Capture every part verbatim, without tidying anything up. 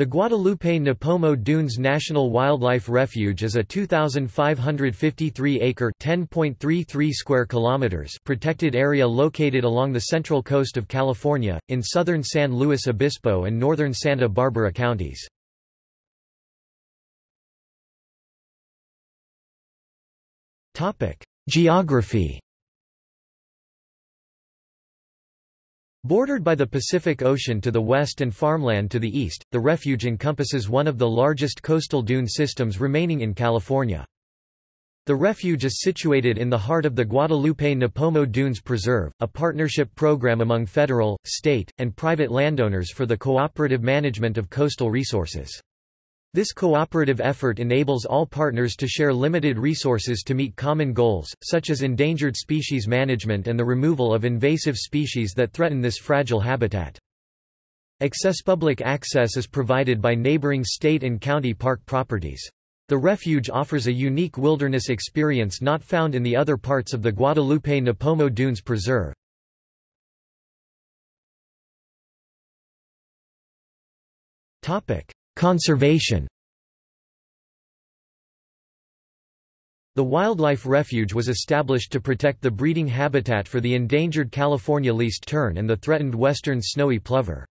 The Guadalupe-Nipomo Dunes National Wildlife Refuge is a two thousand five hundred fifty-three acre ten point three three square kilometers protected area located along the central coast of California, in southern San Luis Obispo and northern Santa Barbara counties. Geography. Bordered by the Pacific Ocean to the west and farmland to the east, the refuge encompasses one of the largest coastal dune systems remaining in California. The refuge is situated in the heart of the Guadalupe-Nipomo Dunes Preserve, a partnership program among federal, state, and private landowners for the cooperative management of coastal resources. This cooperative effort enables all partners to share limited resources to meet common goals, such as endangered species management and the removal of invasive species that threaten this fragile habitat. Public access is provided by neighboring state and county park properties. The refuge offers a unique wilderness experience not found in the other parts of the Guadalupe-Nipomo Dunes Preserve. Conservation. The wildlife refuge was established to protect the breeding habitat for the endangered California least tern and the threatened western snowy plover.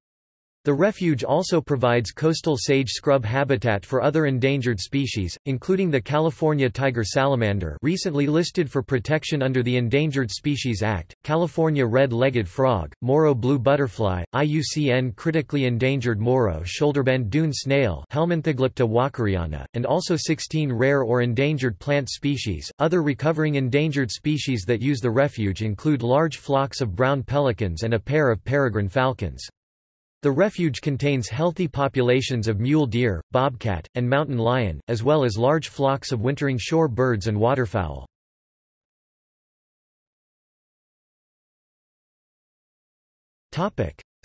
The refuge also provides coastal sage scrub habitat for other endangered species, including the California tiger salamander, recently listed for protection under the Endangered Species Act, California red-legged frog, Moro blue butterfly, I U C N critically endangered Moro shoulderband dune snail, Helminthoglypta walkeriana, and also sixteen rare or endangered plant species. Other recovering endangered species that use the refuge include large flocks of brown pelicans and a pair of peregrine falcons. The refuge contains healthy populations of mule deer, bobcat, and mountain lion, as well as large flocks of wintering shore birds and waterfowl.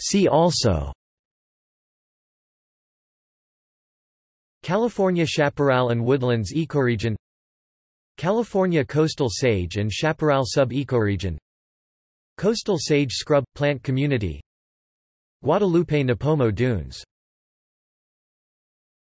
See also: California chaparral and woodlands ecoregion, California coastal sage and chaparral sub-ecoregion, Coastal sage scrub – plant community, Guadalupe-Nipomo Dunes.